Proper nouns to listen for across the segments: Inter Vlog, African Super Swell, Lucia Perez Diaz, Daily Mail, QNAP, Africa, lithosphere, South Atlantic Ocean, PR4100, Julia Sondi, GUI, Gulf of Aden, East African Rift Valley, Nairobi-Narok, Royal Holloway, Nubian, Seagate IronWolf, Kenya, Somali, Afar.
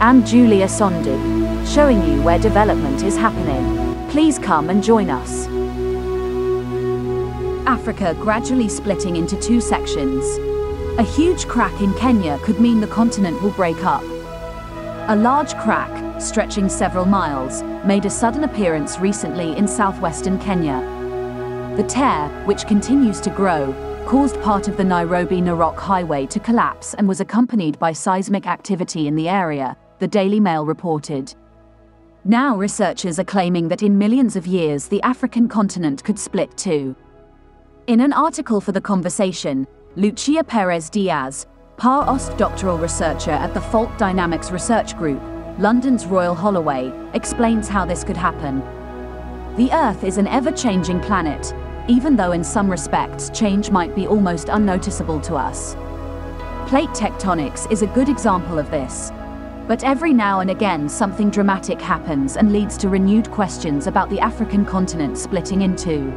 and Julia Sondi, showing you where development is happening. Please come and join us. Africa gradually splitting into two sections. A huge crack in Kenya could mean the continent will break up. A large crack, stretching several miles, made a sudden appearance recently in southwestern Kenya. The tear, which continues to grow, caused part of the Nairobi-Narok highway to collapse and was accompanied by seismic activity in the area, the Daily Mail reported. Now researchers are claiming that in millions of years the African continent could split too. In an article for The Conversation, Lucia Perez Diaz, PhD doctoral researcher at the Fault Dynamics Research Group, London's Royal Holloway, explains how this could happen. The Earth is an ever-changing planet, even though in some respects change might be almost unnoticeable to us. Plate tectonics is a good example of this. But every now and again something dramatic happens and leads to renewed questions about the African continent splitting in two.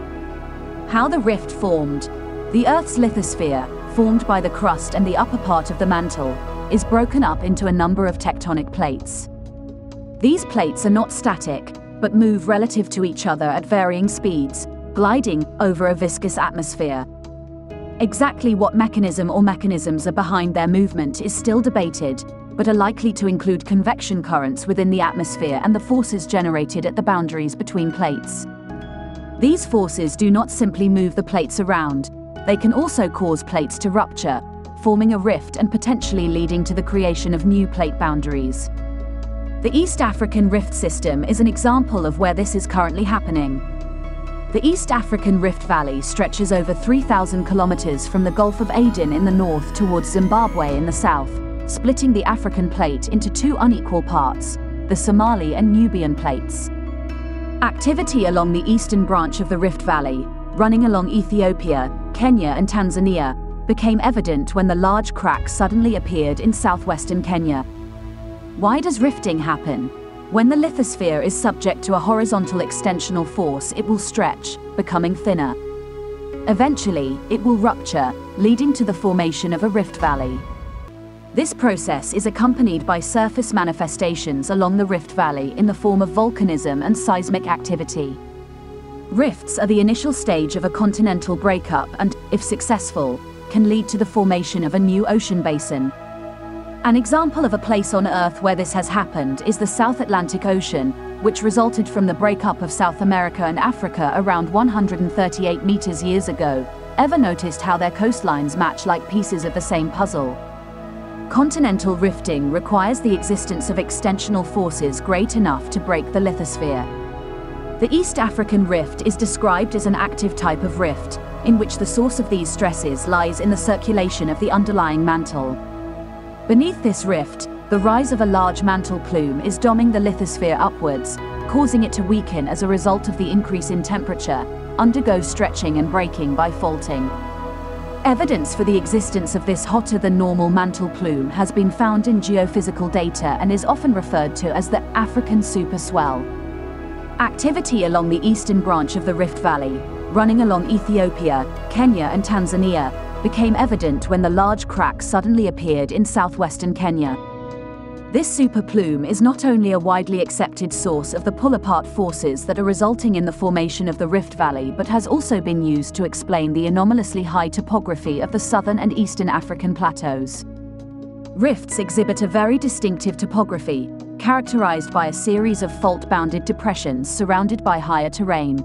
How the rift formed. The Earth's lithosphere, formed by the crust and the upper part of the mantle, is broken up into a number of tectonic plates. These plates are not static, but move relative to each other at varying speeds, gliding over a viscous atmosphere. Exactly what mechanism or mechanisms are behind their movement is still debated, but are likely to include convection currents within the atmosphere and the forces generated at the boundaries between plates. These forces do not simply move the plates around, they can also cause plates to rupture, forming a rift and potentially leading to the creation of new plate boundaries. The East African Rift System is an example of where this is currently happening. The East African Rift Valley stretches over 3,000 kilometers from the Gulf of Aden in the north towards Zimbabwe in the south, splitting the African plate into two unequal parts, the Somali and Nubian plates. Activity along the eastern branch of the Rift Valley, running along Ethiopia, Kenya and Tanzania, became evident when the large crack suddenly appeared in southwestern Kenya. Why does rifting happen? When the lithosphere is subject to a horizontal extensional force, it will stretch, becoming thinner. Eventually, it will rupture, leading to the formation of a rift valley. This process is accompanied by surface manifestations along the rift valley in the form of volcanism and seismic activity. Rifts are the initial stage of a continental breakup and, if successful, can lead to the formation of a new ocean basin. An example of a place on Earth where this has happened is the South Atlantic Ocean, which resulted from the breakup of South America and Africa around 138 meters years ago. Ever noticed how their coastlines match like pieces of the same puzzle? Continental rifting requires the existence of extensional forces great enough to break the lithosphere. The East African Rift is described as an active type of rift, in which the source of these stresses lies in the circulation of the underlying mantle. Beneath this rift, the rise of a large mantle plume is doming the lithosphere upwards, causing it to weaken as a result of the increase in temperature, undergo stretching and breaking by faulting. Evidence for the existence of this hotter-than-normal mantle plume has been found in geophysical data and is often referred to as the African Super Swell. Activity along the eastern branch of the Rift Valley, running along Ethiopia, Kenya and Tanzania, became evident when the large crack suddenly appeared in southwestern Kenya. This superplume is not only a widely accepted source of the pull-apart forces that are resulting in the formation of the Rift Valley, but has also been used to explain the anomalously high topography of the southern and eastern African plateaus. Rifts exhibit a very distinctive topography, characterized by a series of fault-bounded depressions surrounded by higher terrain.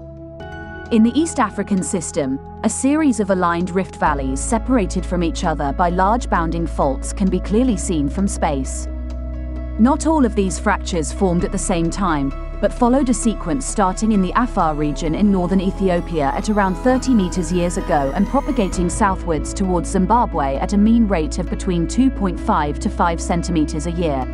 In the East African system, a series of aligned rift valleys separated from each other by large bounding faults can be clearly seen from space. Not all of these fractures formed at the same time, but followed a sequence starting in the Afar region in northern Ethiopia at around 30 meters years ago and propagating southwards towards Zimbabwe at a mean rate of between 2.5 to 5 centimeters a year.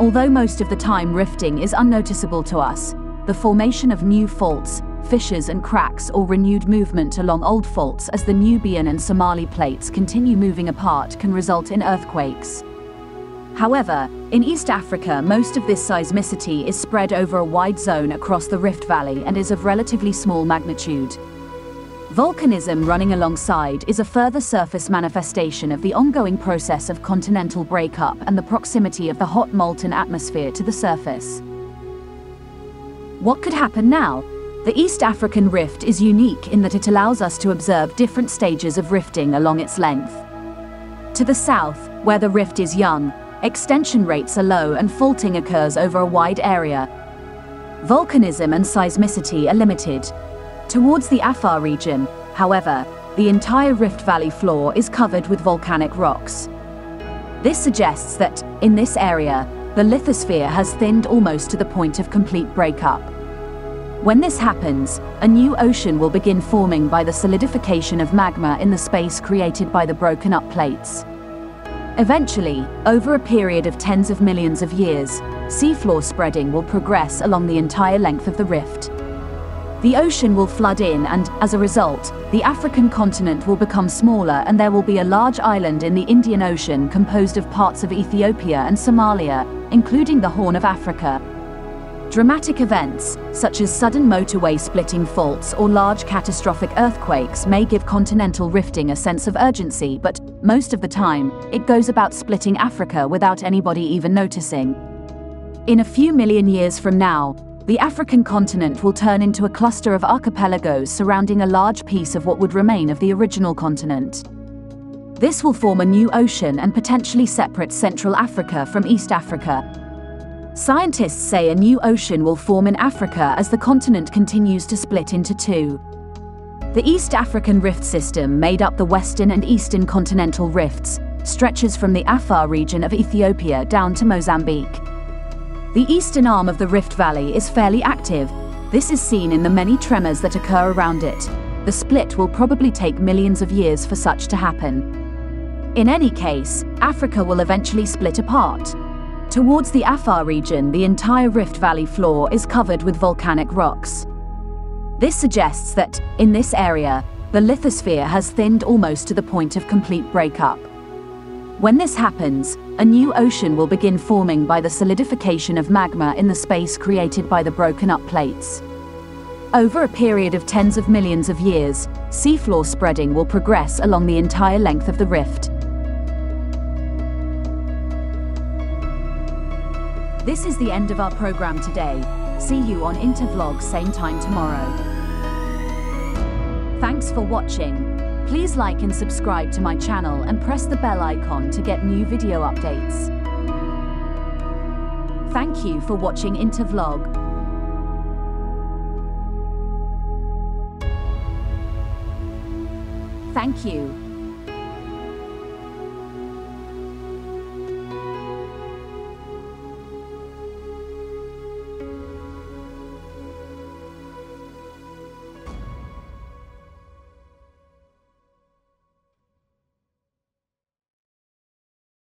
Although most of the time rifting is unnoticeable to us, the formation of new faults, fissures and cracks or renewed movement along old faults as the Nubian and Somali plates continue moving apart can result in earthquakes. However, in East Africa most of this seismicity is spread over a wide zone across the Rift Valley and is of relatively small magnitude. Volcanism running alongside is a further surface manifestation of the ongoing process of continental breakup and the proximity of the hot molten atmosphere to the surface. What could happen now? The East African Rift is unique in that it allows us to observe different stages of rifting along its length. To the south, where the rift is young, extension rates are low and faulting occurs over a wide area. Volcanism and seismicity are limited. Towards the Afar region, however, the entire Rift Valley floor is covered with volcanic rocks. This suggests that, in this area, the lithosphere has thinned almost to the point of complete breakup. When this happens, a new ocean will begin forming by the solidification of magma in the space created by the broken-up plates. Eventually, over a period of tens of millions of years, seafloor spreading will progress along the entire length of the rift. The ocean will flood in and, as a result, the African continent will become smaller and there will be a large island in the Indian Ocean composed of parts of Ethiopia and Somalia, including the Horn of Africa. Dramatic events, such as sudden motorway splitting faults or large catastrophic earthquakes, may give continental rifting a sense of urgency, but most of the time, it goes about splitting Africa without anybody even noticing. In a few million years from now, the African continent will turn into a cluster of archipelagos surrounding a large piece of what would remain of the original continent. This will form a new ocean and potentially separate Central Africa from East Africa. Scientists say a new ocean will form in Africa as the continent continues to split into two. The East African Rift system, made up the Western and Eastern continental rifts, stretches from the Afar region of Ethiopia down to Mozambique. The eastern arm of the Rift Valley is fairly active. This is seen in the many tremors that occur around it. The split will probably take millions of years for such to happen. In any case, Africa will eventually split apart. Towards the Afar region, the entire Rift Valley floor is covered with volcanic rocks. This suggests that, in this area, the lithosphere has thinned almost to the point of complete breakup. When this happens, a new ocean will begin forming by the solidification of magma in the space created by the broken-up plates. Over a period of tens of millions of years, seafloor spreading will progress along the entire length of the rift. This is the end of our program today. See you on Inter Vlog same time tomorrow. Thanks for watching. Please like and subscribe to my channel and press the bell icon to get new video updates. Thank you for watching Inter Vlog. Thank you.